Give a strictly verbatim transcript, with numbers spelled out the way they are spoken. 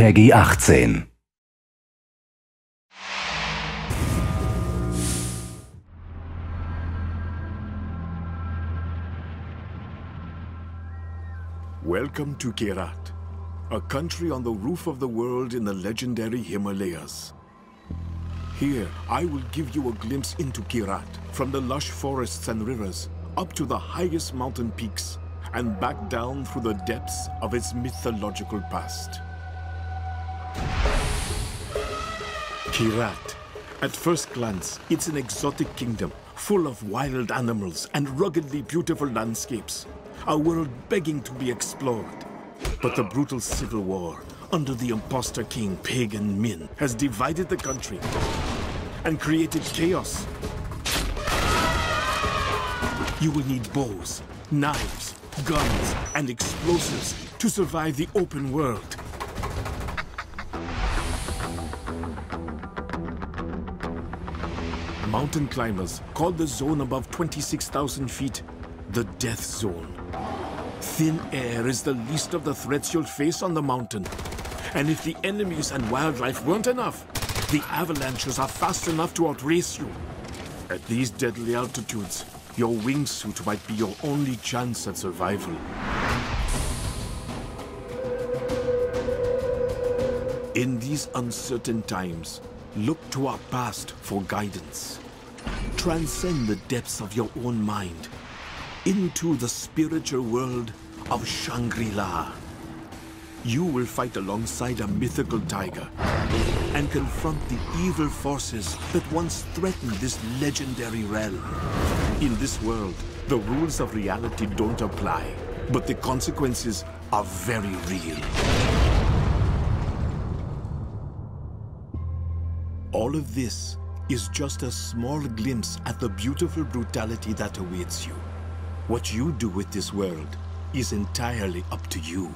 Peggy achtzehn. Welcome to Kyrat, a country on the roof of the world in the legendary Himalayas. Here, I will give you a glimpse into Kyrat, from the lush forests and rivers, up to the highest mountain peaks, and back down through the depths of its mythological past. Kyrat. At first glance, it's an exotic kingdom, full of wild animals and ruggedly beautiful landscapes, a world begging to be explored. But the brutal civil war under the imposter king Pagan Min has divided the country and created chaos. You will need bows, knives, guns, and explosives to survive the open world. Mountain climbers call the zone above twenty-six thousand feet the death zone. Thin air is the least of the threats you'll face on the mountain. And if the enemies and wildlife weren't enough, the avalanches are fast enough to outrace you. At these deadly altitudes, your wingsuit might be your only chance at survival. In these uncertain times, look to our past for guidance. Transcend the depths of your own mind into the spiritual world of Shangri-La. You will fight alongside a mythical tiger and confront the evil forces that once threatened this legendary realm. In this world, the rules of reality don't apply, but the consequences are very real. All of this is just a small glimpse at the beautiful brutality that awaits you. What you do with this world is entirely up to you.